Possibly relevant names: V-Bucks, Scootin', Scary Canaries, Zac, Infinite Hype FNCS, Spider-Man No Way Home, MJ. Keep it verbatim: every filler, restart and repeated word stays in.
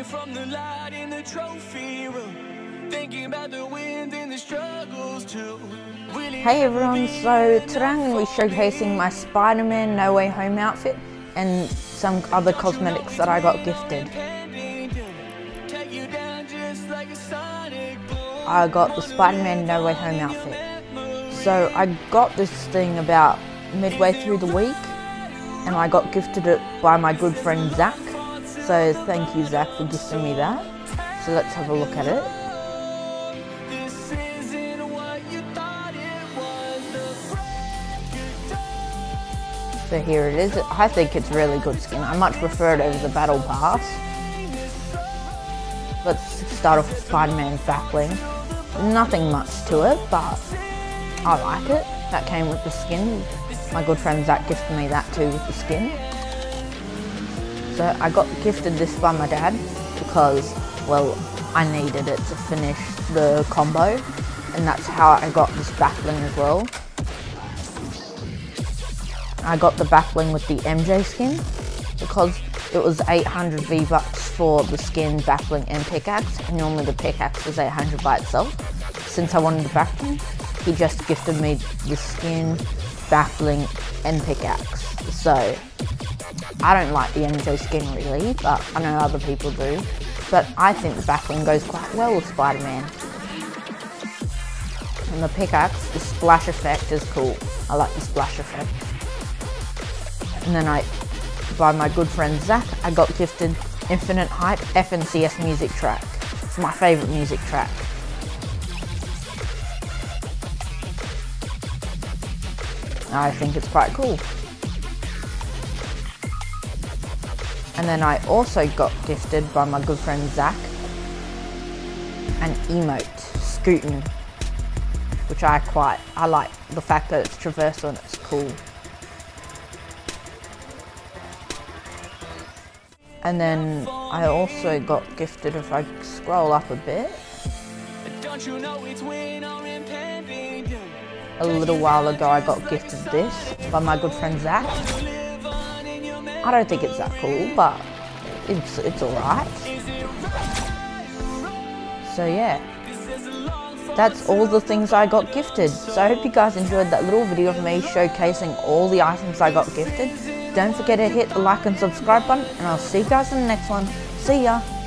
Running from the light in the trophy room, thinking about the wind and the struggles too. Hey everyone, so today I'm going to be showcasing my Spider-Man No Way Home outfit and some other cosmetics that I got gifted. I got the Spider-Man No Way Home outfit. So I got this thing about midway through the week and I got gifted it by my good friend Zach. So thank you Zach for gifting me that. So let's have a look at it. So here it is. I think it's really good skin. I much prefer it over the battle pass. Let's start off with Spider-Man's backling. Nothing much to it, but I like it. That came with the skin. My good friend Zach gifted me that too with the skin. So I got gifted this by my dad because, well, I needed it to finish the combo, and that's how I got this backling as well. I got the backling with the M J skin because it was eight hundred V-Bucks for the skin, backling and pickaxe, and normally the pickaxe was eight hundred by itself. Since I wanted the backling, he just gifted me the skin, backling and pickaxe. So I don't like the M J skin really, but I know other people do. But I think the backling goes quite well with Spider-Man. And the pickaxe, the splash effect is cool. I like the splash effect. And then I, by my good friend Zach, I got gifted Infinite Hype F N C S music track. It's my favourite music track. I think it's quite cool. And then I also got gifted by my good friend Zach an emote, Scootin', which I quite, I like the fact that it's traversal and it's cool. And then I also got gifted, if I scroll up a bit, a little while ago I got gifted this by my good friend Zach. I don't think it's that cool, but it's, it's alright. So yeah, that's all the things I got gifted. So I hope you guys enjoyed that little video of me showcasing all the items I got gifted. Don't forget to hit the like and subscribe button, and I'll see you guys in the next one. See ya!